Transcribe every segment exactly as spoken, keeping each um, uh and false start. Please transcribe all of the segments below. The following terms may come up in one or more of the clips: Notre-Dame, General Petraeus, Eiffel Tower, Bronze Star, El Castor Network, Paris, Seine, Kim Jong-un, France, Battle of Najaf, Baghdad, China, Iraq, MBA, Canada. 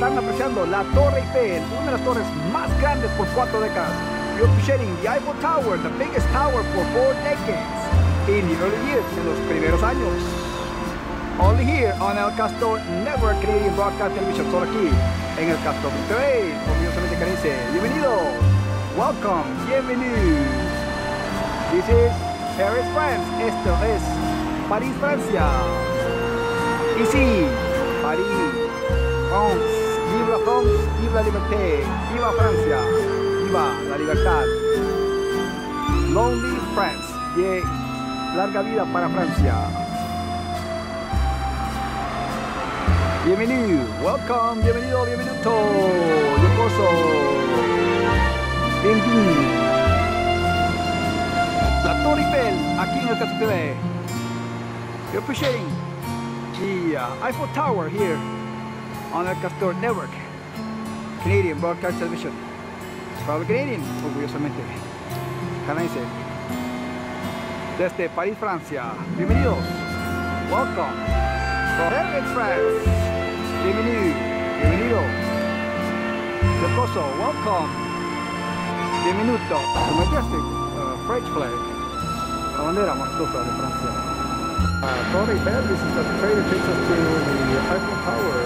están apreciando la Torre Eiffel, una de las torres más grandes por cuatro décadas. You're appreciating the Eiffel Tower, the biggest tower for four decades. In the early years, en los primeros años. Only here on El Castor Network, Canadian Broadcast Television. Solo aquí en El Castor tres, orgullosamente canadiense. Bienvenidos. Welcome. Bienvenidos. This is Paris, France. Esto es París, Francia. Y sí, París, France. Viva France, viva la liberté. Viva Francia, viva la libertad. Lonely France. Yeah. Larga vida para Francia. Bienvenido, welcome, bienvenido, bienvenuto, yocoso, bienvenido. La Torre Eiffel, aquí en El Castor T V. You're appreciating the uh, Eiffel Tower here on El Castor Network, Canadian Broadcast Television. It's probably Canadian, orgullosamente. Canadiense. Desde París, Francia. Bienvenidos. Welcome. From Paris, France. Bienvenido. Bienvenido. Yocoso. Welcome. Bienvenuto. Fantastic. Uh, French flag. La bandera majestuosa de Francia. Uh, Torre Eiffel, this is the train that takes us to the Eiffel Tower.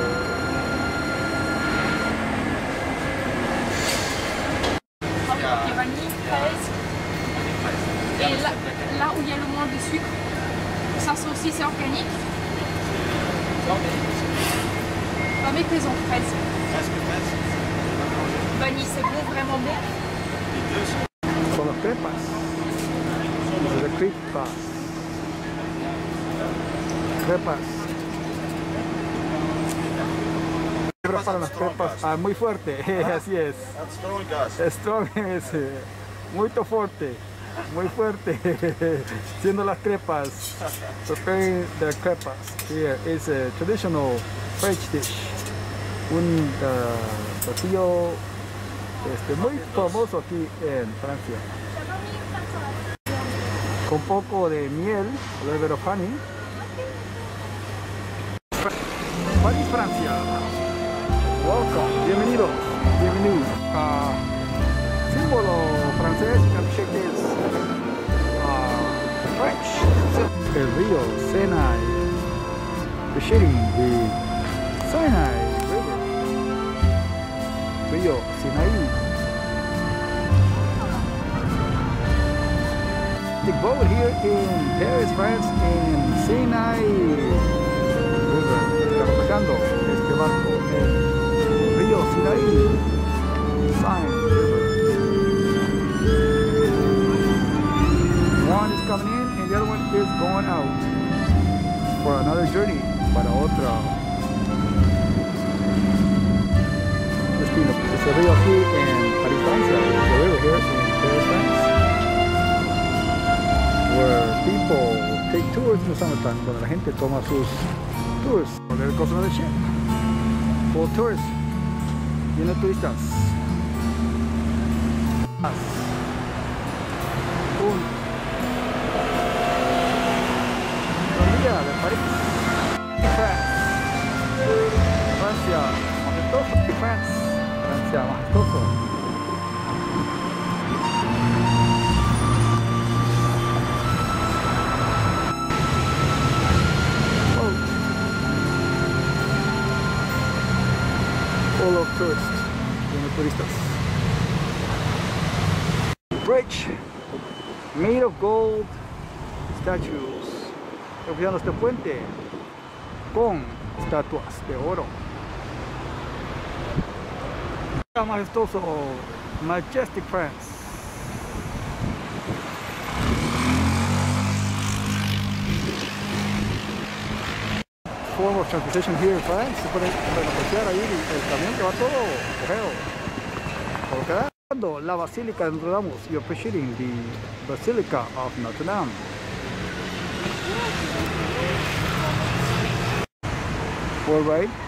C'est organique. Pas méprisant, fraise. Vanille, c'est bon, vraiment bon. Son las crepas. The crepas. Crepas. Preparan las crepas ah, muy fuerte, ah, así es. Strong, es muy fuerte. Muy fuerte, siendo las crepas, preparing the crepas. Here is a traditional French dish, un uh, platillo este, muy famoso aquí en Francia. Con poco de miel, a little bit of honey. París, Francia. Welcome, bienvenidos, bienvenidos. Uh, símbolo francés, capture this uh, French. El río Seine, appreciating the Seine River. Río Sinaí. The boat here in Paris, France, in Seine River. Trabajando este barco en río Sinaí, Seine River. One is coming in and the other one is going out for another journey. Para otra. It's a río aquí en París, Francia. It's a river here in Paris, France, where people take tours in the summertime. Cuando la gente toma sus tours. El costo de ship. Full tours. Lleno de turistas. Un París, Francia, majestuoso, France, Francia, majestuoso. Oh. Full of tourists, lleno de turistas. Bridge, made of gold statues. Cuidando este puente con estatuas de oro. Majestuoso, majestic France. Form of transportation here in France. Se puede apreciar ahí el camión que va todo cojeo. Colocando la basílica de Notre-Dame. You're appreciating the Basilica of Notre-Dame. All right.